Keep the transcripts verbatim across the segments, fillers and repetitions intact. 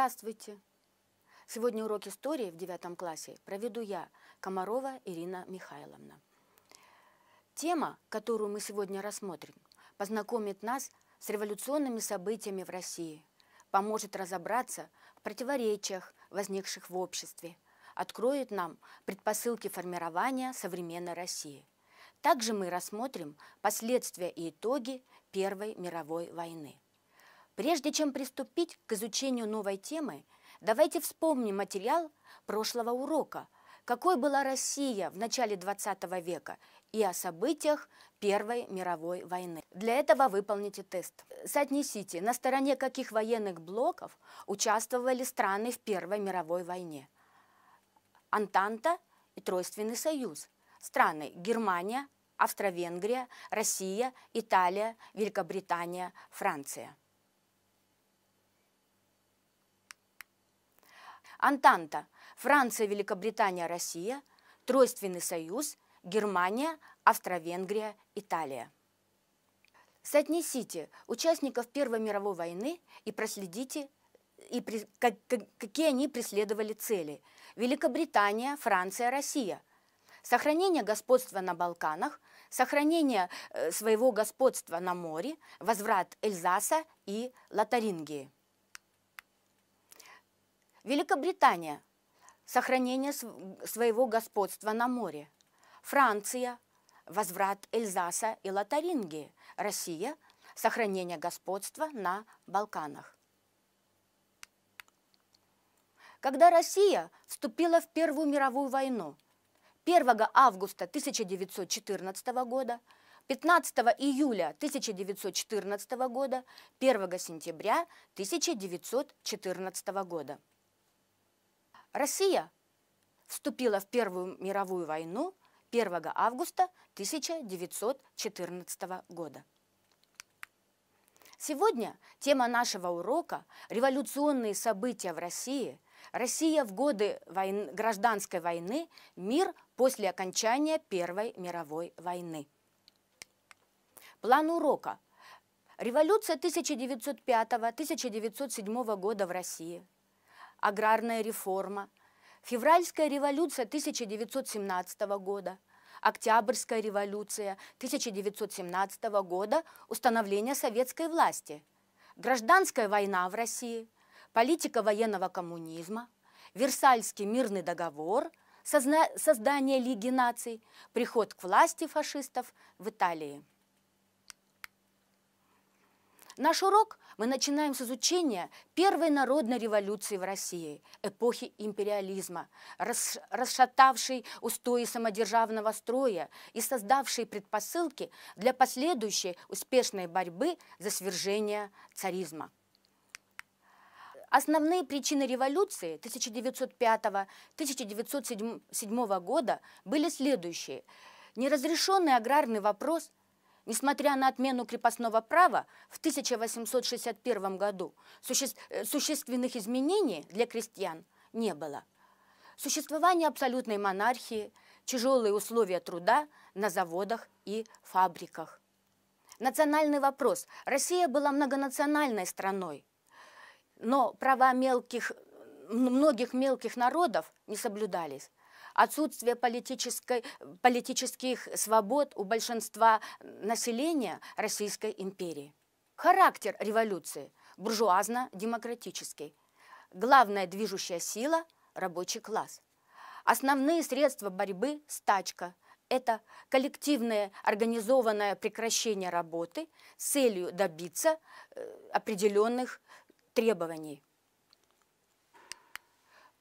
Здравствуйте! Сегодня урок истории в девятом классе проведу я, Комарова Ирина Михайловна. Тема, которую мы сегодня рассмотрим, познакомит нас с революционными событиями в России, поможет разобраться в противоречиях, возникших в обществе, откроет нам предпосылки формирования современной России. Также мы рассмотрим последствия и итоги Первой мировой войны. Прежде чем приступить к изучению новой темы, давайте вспомним материал прошлого урока, какой была Россия в начале двадцатого века и о событиях Первой мировой войны. Для этого выполните тест. Соотнесите, на стороне каких военных блоков участвовали страны в Первой мировой войне. Антанта и Тройственный союз. Страны Германия, Австро-Венгрия, Россия, Италия, Великобритания, Франция. Антанта – Франция, Великобритания, Россия, Тройственный союз, Германия, Австро-Венгрия, Италия. Соотнесите участников Первой мировой войны и проследите, и при, как, как, какие они преследовали цели. Великобритания, Франция, Россия. Сохранение господства на Балканах, сохранение э, своего господства на море, возврат Эльзаса и Лотарингии. Великобритания – сохранение своего господства на море. Франция – возврат Эльзаса и Лотарингии. Россия – сохранение господства на Балканах. Когда Россия вступила в Первую мировую войну, первого августа тысяча девятьсот четырнадцатого года, пятнадцатого июля тысяча девятьсот четырнадцатого года, первого сентября тысяча девятьсот четырнадцатого года. Россия вступила в Первую мировую войну первого августа тысяча девятьсот четырнадцатого года. Сегодня тема нашего урока – революционные события в России, Россия в годы войн, гражданской войны, мир после окончания Первой мировой войны. План урока. Революция тысяча девятьсот пятого — тысяча девятьсот седьмого года в России. Аграрная реформа, Февральская революция тысяча девятьсот семнадцатого года, Октябрьская революция тысяча девятьсот семнадцатого года, установление советской власти, гражданская война в России, политика военного коммунизма, Версальский мирный договор, создание Лиги наций, приход к власти фашистов в Италии. Наш урок мы начинаем с изучения первой народной революции в России, эпохи империализма, расшатавшей устои самодержавного строя и создавшей предпосылки для последующей успешной борьбы за свержение царизма. Основные причины революции тысяча девятьсот пятого — тысяча девятьсот седьмого года были следующие. Неразрешенный аграрный вопрос. Несмотря на отмену крепостного права в тысяча восемьсот шестьдесят первом году, суще... существенных изменений для крестьян не было. Существование абсолютной монархии, тяжелые условия труда на заводах и фабриках. Национальный вопрос. Россия была многонациональной страной, но права мелких... многих мелких народов не соблюдались. Отсутствие политической, политических свобод у большинства населения Российской империи. Характер революции – буржуазно-демократический. Главная движущая сила – рабочий класс. Основные средства борьбы – стачка. Это коллективное организованное прекращение работы с целью добиться определенных требований.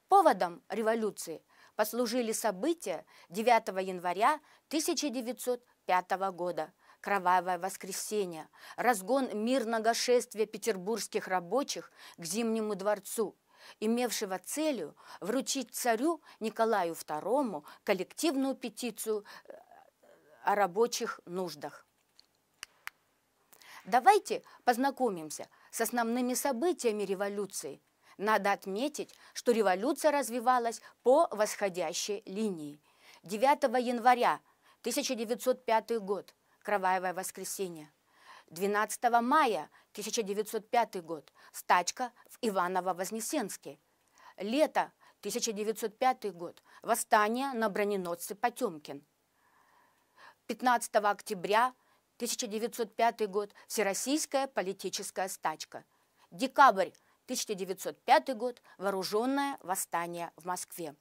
Поводом революции – послужили события девятого января тысяча девятьсот пятого года, Кровавое воскресенье, разгон мирного шествия петербургских рабочих к Зимнему дворцу, имевшего целью вручить царю Николаю Второму коллективную петицию о рабочих нуждах. Давайте познакомимся с основными событиями революции. Надо отметить, что революция развивалась по восходящей линии. девятого января тысяча девятьсот пятый год. Кровавое воскресенье. двенадцатого мая тысяча девятьсот пятый год. Стачка в Иваново-Вознесенске. Лето тысяча девятьсот пятый год. Восстание на броненосце Потемкин. пятнадцатого октября тысяча девятьсот пятый год. Всероссийская политическая стачка. Декабрь тысяча девятьсот пятый год. Вооруженное восстание в Москве.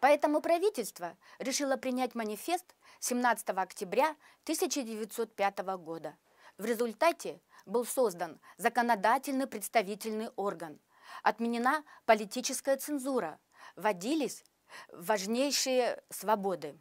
Поэтому правительство решило принять манифест семнадцатого октября тысяча девятьсот пятого года. В результате был создан законодательный представительный орган, отменена политическая цензура, вводились важнейшие свободы.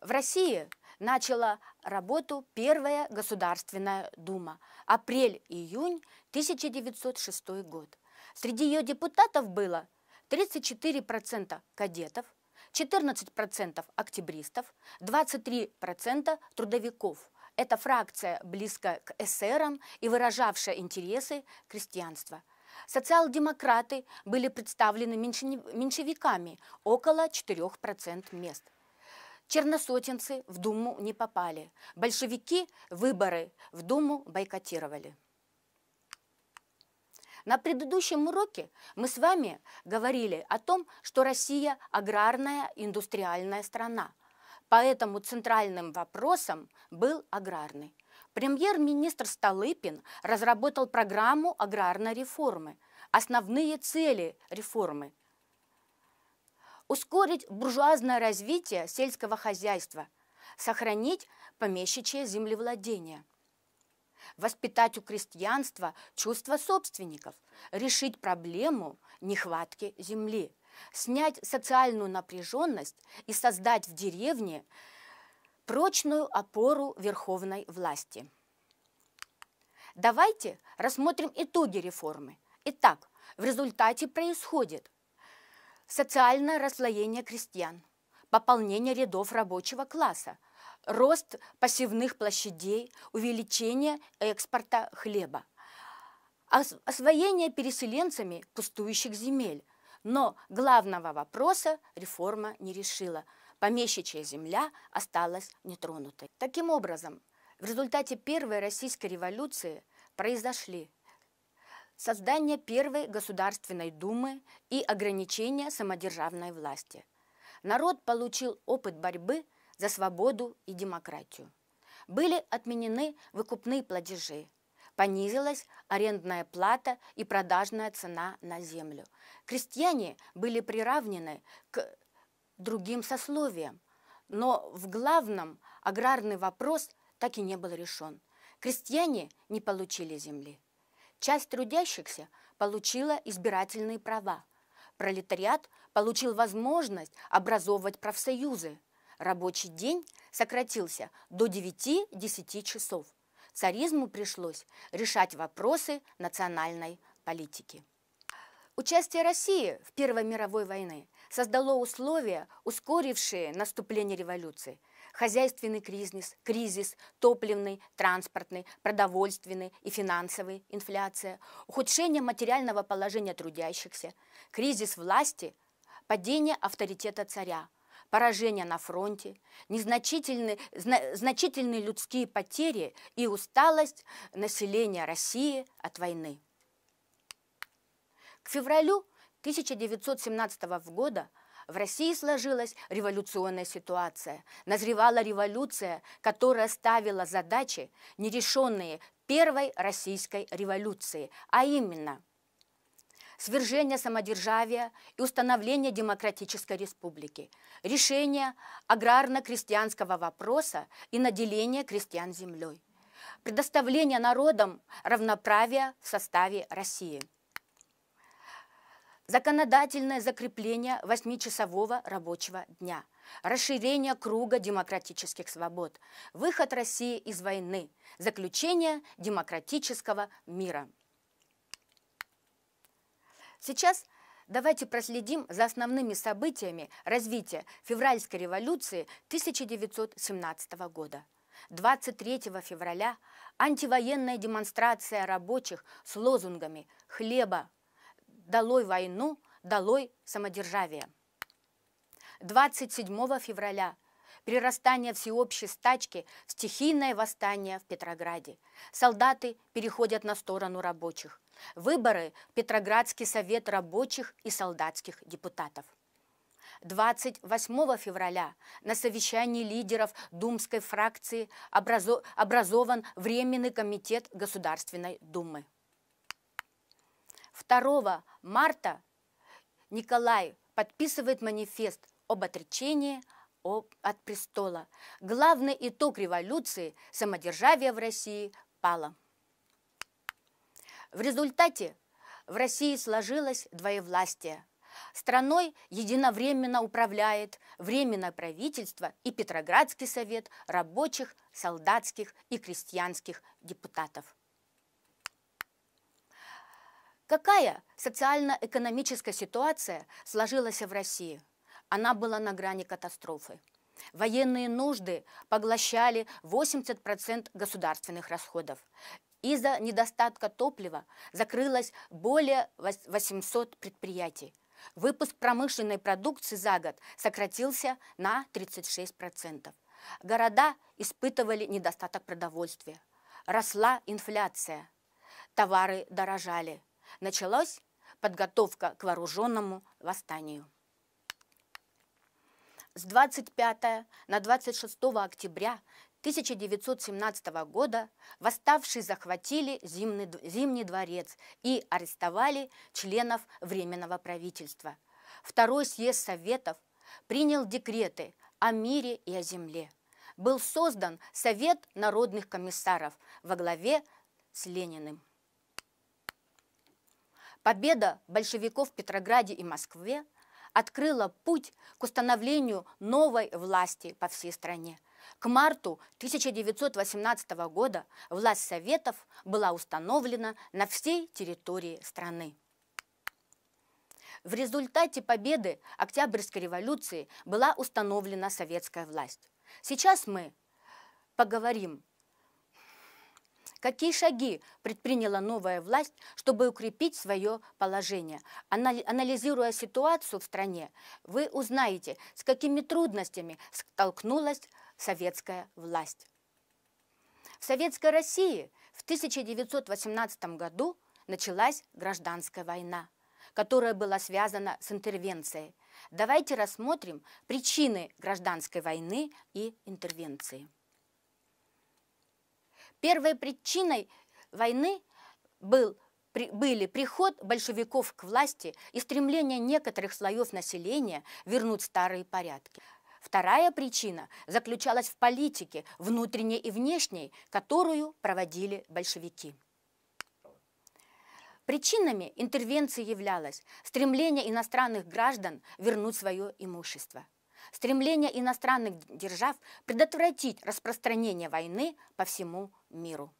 В России начала работу Первая Государственная Дума, апрель-июнь тысяча девятьсот шестой год. Среди ее депутатов было тридцать четыре процента кадетов, четырнадцать процентов октябристов, двадцать три процента трудовиков. Это фракция, близкая к эсерам и выражавшая интересы крестьянства. Социал-демократы были представлены меньшевиками, около четырёх процентов мест. Черносотенцы в Думу не попали. Большевики выборы в Думу бойкотировали. На предыдущем уроке мы с вами говорили о том, что Россия – аграрная индустриальная страна, поэтому центральным вопросом был аграрный. Премьер-министр Столыпин разработал программу аграрной реформы, основные цели реформы – ускорить буржуазное развитие сельского хозяйства, сохранить помещичье землевладение, воспитать у крестьянства чувство собственников, решить проблему нехватки земли, снять социальную напряженность и создать в деревне прочную опору верховной власти. Давайте рассмотрим итоги реформы. Итак, в результате происходит социальное расслоение крестьян, пополнение рядов рабочего класса, рост посевных площадей, увеличение экспорта хлеба, освоение переселенцами пустующих земель. Но главного вопроса реформа не решила. Помещичья земля осталась нетронутой. Таким образом, в результате Первой Российской революции произошли создание Первой Государственной Думы и ограничение самодержавной власти. Народ получил опыт борьбы за свободу и демократию. Были отменены выкупные платежи, понизилась арендная плата и продажная цена на землю. Крестьяне были приравнены к другим сословиям, но в главном аграрный вопрос так и не был решен. Крестьяне не получили земли. Часть трудящихся получила избирательные права. Пролетариат получил возможность образовывать профсоюзы. Рабочий день сократился до девяти-десяти часов. Царизму пришлось решать вопросы национальной политики. Участие России в Первой мировой войне создало условия, ускорившие наступление революции. Хозяйственный кризис, кризис, топливный, транспортный, продовольственный и финансовый, инфляция, ухудшение материального положения трудящихся, кризис власти, падение авторитета царя, поражения на фронте, незначительные, зна, значительные людские потери и усталость населения России от войны. К февралю тысяча девятьсот семнадцатого года в России сложилась революционная ситуация. Назревала революция, которая ставила задачи, нерешенные Первой Российской революции, а именно свержение самодержавия и установление демократической республики, решение аграрно-крестьянского вопроса и наделение крестьян землей, предоставление народам равноправия в составе России, законодательное закрепление восьмичасового рабочего дня, расширение круга демократических свобод, выход России из войны, заключение демократического мира. Сейчас давайте проследим за основными событиями развития февральской революции тысяча девятьсот семнадцатого года. двадцать третьего февраля антивоенная демонстрация рабочих с лозунгами «Хлеба! Долой войну! Долой самодержавие!». двадцать седьмого февраля перерастание всеобщей стачки в стихийное восстание в Петрограде. Солдаты переходят на сторону рабочих. Выборы в Петроградский совет рабочих и солдатских депутатов. двадцать восьмого февраля на совещании лидеров думской фракции образо- образован Временный комитет Государственной Думы. второго марта Николай подписывает манифест об отречении от престола. Главный итог революции – самодержавие в России пало. В результате в России сложилось двоевластие. Страной единовременно управляет Временное правительство и Петроградский совет рабочих, солдатских и крестьянских депутатов. Какая социально-экономическая ситуация сложилась в России? Она была на грани катастрофы. Военные нужды поглощали восемьдесят процентов государственных расходов. Из-за недостатка топлива закрылось более восьмисот предприятий. Выпуск промышленной продукции за год сократился на тридцать шесть процентов. Города испытывали недостаток продовольствия. Росла инфляция. Товары дорожали. Началась подготовка к вооруженному восстанию. С двадцать пятого на двадцать шестое октября тысяча девятьсот семнадцатого года восставшие захватили Зимний, Зимний дворец и арестовали членов Временного правительства. Второй съезд Советов принял декреты о мире и о земле. Был создан Совет народных комиссаров во главе с Лениным. Победа большевиков в Петрограде и Москве открыла путь к установлению новой власти по всей стране. К марту тысяча девятьсот восемнадцатого года власть Советов была установлена на всей территории страны. В результате победы Октябрьской революции была установлена советская власть. Сейчас мы поговорим, какие шаги предприняла новая власть, чтобы укрепить свое положение? Анализируя ситуацию в стране, вы узнаете, с какими трудностями столкнулась советская власть. В Советской России в тысяча девятьсот восемнадцатом году началась гражданская война, которая была связана с интервенцией. Давайте рассмотрим причины гражданской войны и интервенции. Первой причиной войны был, при, были приход большевиков к власти и стремление некоторых слоев населения вернуть старые порядки. Вторая причина заключалась в политике, внутренней и внешней, которую проводили большевики. Причинами интервенции являлось стремление иностранных граждан вернуть свое имущество. Стремление иностранных держав предотвратить распространение войны по всему миру.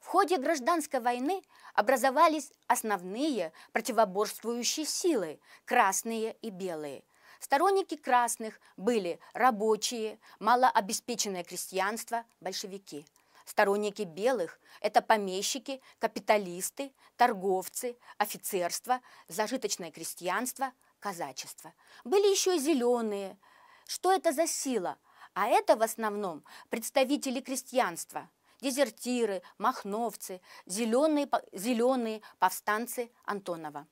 В ходе гражданской войны образовались основные противоборствующие силы – красные и белые. Сторонники красных были рабочие, малообеспеченное крестьянство, большевики. Сторонники белых – это помещики, капиталисты, торговцы, офицерство, зажиточное крестьянство, казачество. Были еще и зеленые. Что это за сила? А это в основном представители крестьянства, дезертиры, махновцы, зеленые, зеленые повстанцы Антонова.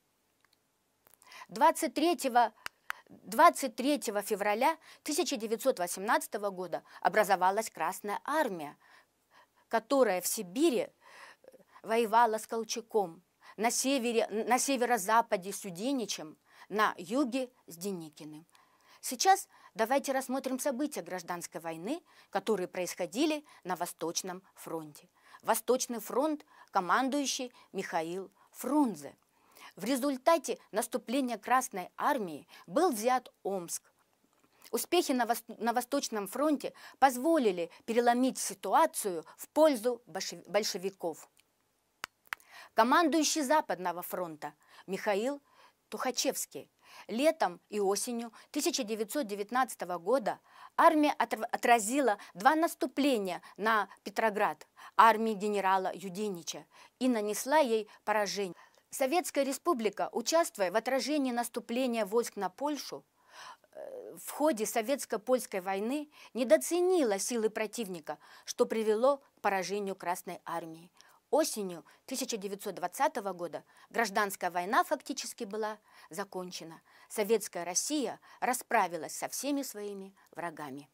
двадцать третьего февраля тысяча девятьсот восемнадцатого года образовалась Красная армия, которая в Сибири воевала с Колчаком, на севере, на северо-западе с Юденичем, на юге с Деникиным. Сейчас давайте рассмотрим события гражданской войны, которые происходили на Восточном фронте. Восточный фронт командующий Михаил Фрунзе. В результате наступления Красной армии был взят Омск. Успехи на, Вос... на Восточном фронте позволили переломить ситуацию в пользу большев... большевиков. Командующий Западного фронта Михаил Тухачевский. Летом и осенью тысяча девятьсот девятнадцатого года армия отразила два наступления на Петроград армии генерала Юденича и нанесла ей поражение. Советская Республика, участвуя в отражении наступления войск на Польшу, в ходе Советско-Польской войны недооценила силы противника, что привело к поражению Красной армии. Осенью тысяча девятьсот двадцатого года гражданская война фактически была закончена. Советская Россия расправилась со всеми своими врагами.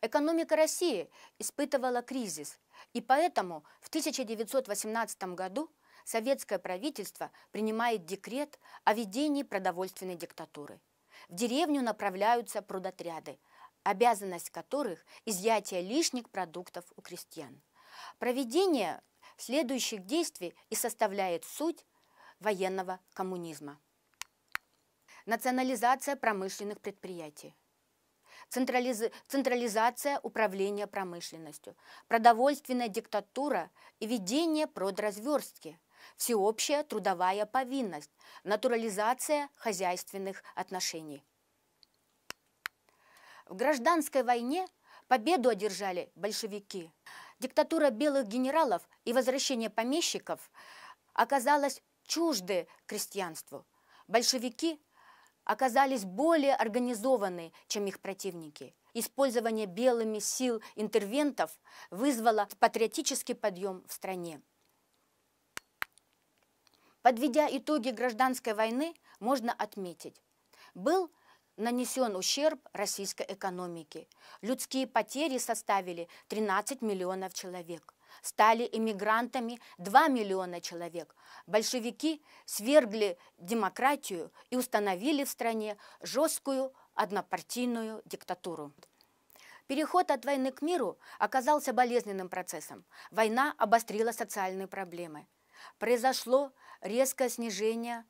Экономика России испытывала кризис, и поэтому в тысяча девятьсот восемнадцатом году советское правительство принимает декрет о введении продовольственной диктатуры. В деревню направляются прудотряды, обязанность которых – изъятие лишних продуктов у крестьян. Проведение следующих действий и составляет суть военного коммунизма. Национализация промышленных предприятий. Централиз... Централизация управления промышленностью, продовольственная диктатура и ведение продразверстки, всеобщая трудовая повинность, натурализация хозяйственных отношений. В гражданской войне победу одержали большевики. Диктатура белых генералов и возвращение помещиков оказалась чужды крестьянству. Большевики оказались более организованы, чем их противники. Использование белыми сил интервентов вызвало патриотический подъем в стране. Подведя итоги гражданской войны, можно отметить, был нанесен ущерб российской экономике. Людские потери составили тринадцать миллионов человек. Стали эмигрантами два миллиона человек. Большевики свергли демократию и установили в стране жесткую однопартийную диктатуру. Переход от войны к миру оказался болезненным процессом. Война обострила социальные проблемы. Произошло резкое снижение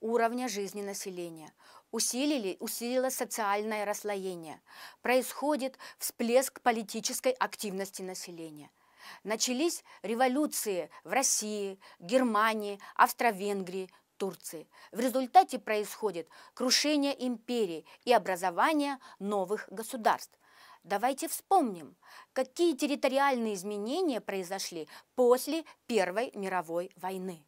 уровня жизни населения. Усилили, усилило социальное расслоение. Происходит всплеск политической активности населения. Начались революции в России, Германии, Австро-Венгрии, Турции. В результате происходит крушение империи и образование новых государств. Давайте вспомним, какие территориальные изменения произошли после Первой мировой войны.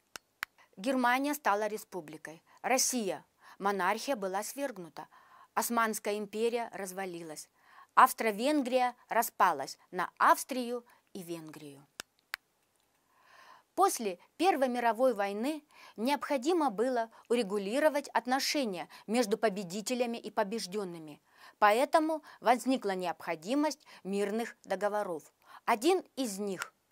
Германия стала республикой, Россия, монархия была свергнута, Османская империя развалилась, Австро-Венгрия распалась на Австрию и Венгрию. После Первой мировой войны необходимо было урегулировать отношения между победителями и побежденными, поэтому возникла необходимость мирных договоров. Один из них –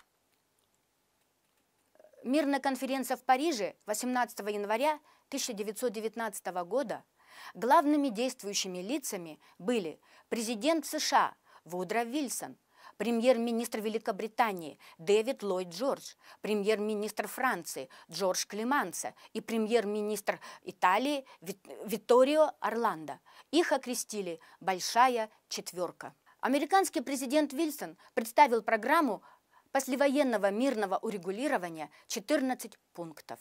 мирная конференция в Париже восемнадцатого января тысяча девятьсот девятнадцатого года. Главными действующими лицами были президент США Вудро Вильсон, премьер-министр Великобритании Дэвид Ллойд Джордж, премьер-министр Франции Жорж Клемансо и премьер-министр Италии Витторио Орландо. Их окрестили «Большая четверка». Американский президент Вильсон представил программу послевоенного мирного урегулирования четырнадцать пунктов.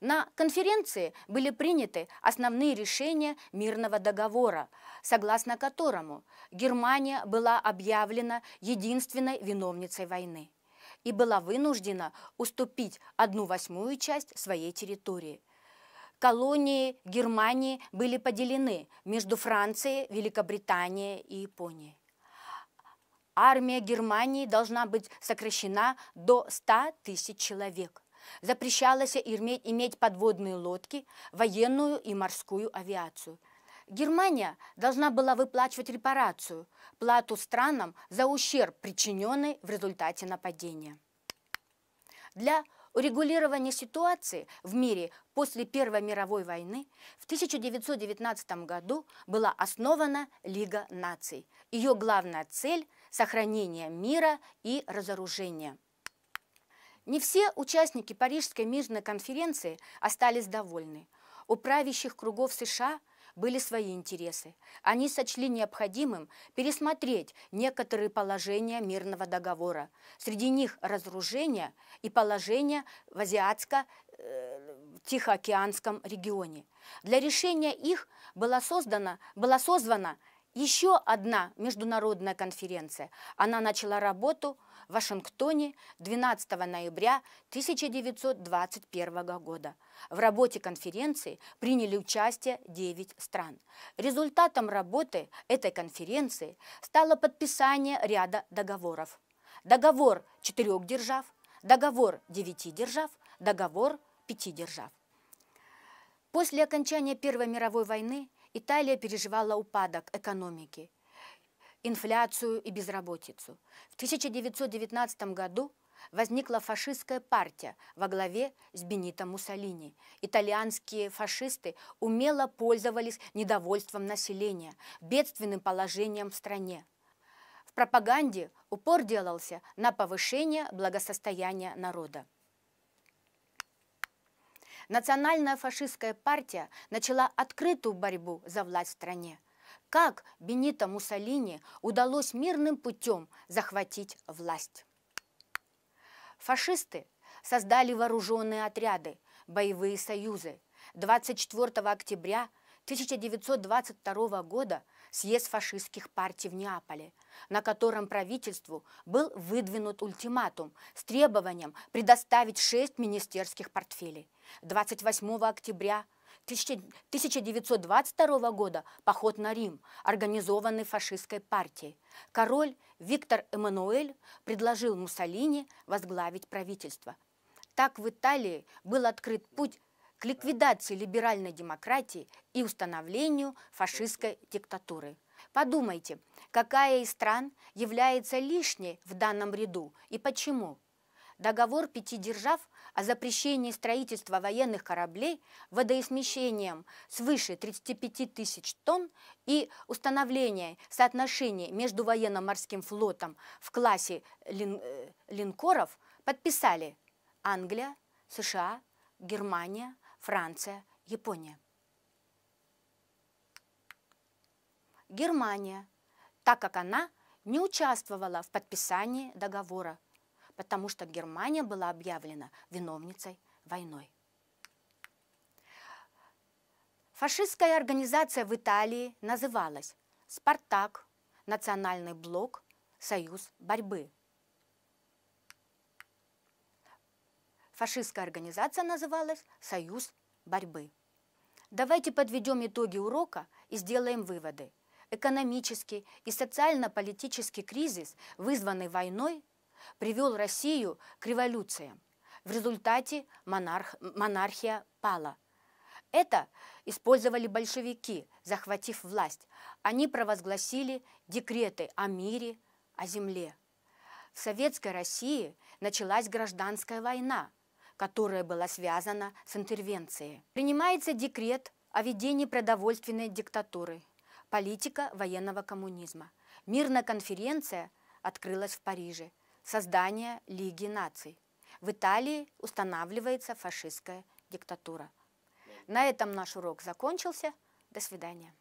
На конференции были приняты основные решения мирного договора, согласно которому Германия была объявлена единственной виновницей войны и была вынуждена уступить одну восьмую часть своей территории. Колонии Германии были поделены между Францией, Великобританией и Японией. Армия Германии должна быть сокращена до ста тысяч человек. Запрещалось иметь подводные лодки, военную и морскую авиацию. Германия должна была выплачивать репарацию, плату странам за ущерб, причиненный в результате нападения. Для урегулирования ситуации в мире после Первой мировой войны в тысяча девятьсот девятнадцатом году была основана Лига наций. Ее главная цель – сохранение мира и разоружения. Не все участники Парижской мирной конференции остались довольны. У правящих кругов США были свои интересы. Они сочли необходимым пересмотреть некоторые положения мирного договора. Среди них разоружение и положение в Азиатско-Тихоокеанском регионе. Для решения их была создана, была созвана Еще одна международная конференция. Она начала работу в Вашингтоне двенадцатого ноября тысяча девятьсот двадцать первого года. В работе конференции приняли участие девять стран. Результатом работы этой конференции стало подписание ряда договоров. Договор четырех держав, договор девяти держав, договор пяти держав. После окончания Первой мировой войны Италия переживала упадок экономики, инфляцию и безработицу. В тысяча девятьсот девятнадцатом году возникла фашистская партия во главе с Бенито Муссолини. Итальянские фашисты умело пользовались недовольством населения, бедственным положением в стране. В пропаганде упор делался на повышение благосостояния народа. Национальная фашистская партия начала открытую борьбу за власть в стране. Как Бенито Муссолини удалось мирным путем захватить власть? Фашисты создали вооруженные отряды, боевые союзы. двадцать четвёртого октября тысяча девятьсот двадцать второго года съезд фашистских партий в Неаполе, на котором правительству был выдвинут ультиматум с требованием предоставить шесть министерских портфелей. двадцать восьмого октября тысяча девятьсот двадцать второго года поход на Рим, организованный фашистской партией. Король Виктор Эммануэль предложил Муссолини возглавить правительство. Так в Италии был открыт путь к ликвидации либеральной демократии и установлению фашистской диктатуры. Подумайте, какая из стран является лишней в данном ряду и почему? Договор пяти держав о запрещении строительства военных кораблей водоизмещением свыше тридцати пяти тысяч тонн и установлении соотношения между военно-морским флотом в классе лин- линкоров подписали Англия, США, Германия, Франция, Япония. Германия, так как она не участвовала в подписании договора, потому что Германия была объявлена виновницей войны. Фашистская организация в Италии называлась «Спартак», «Национальный блок», «Союз борьбы». Фашистская организация называлась «Союз борьбы». Давайте подведем итоги урока и сделаем выводы. Экономический и социально-политический кризис, вызванный войной, привел Россию к революциям. В результате монарх, монархия пала. Это использовали большевики, захватив власть. Они провозгласили декреты о мире, о земле. В Советской России началась гражданская война, которая была связана с интервенцией. Принимается декрет о введении продовольственной диктатуры, политика военного коммунизма. Мирная конференция открылась в Париже. Создание Лиги наций. В Италии устанавливается фашистская диктатура. На этом наш урок закончился. До свидания.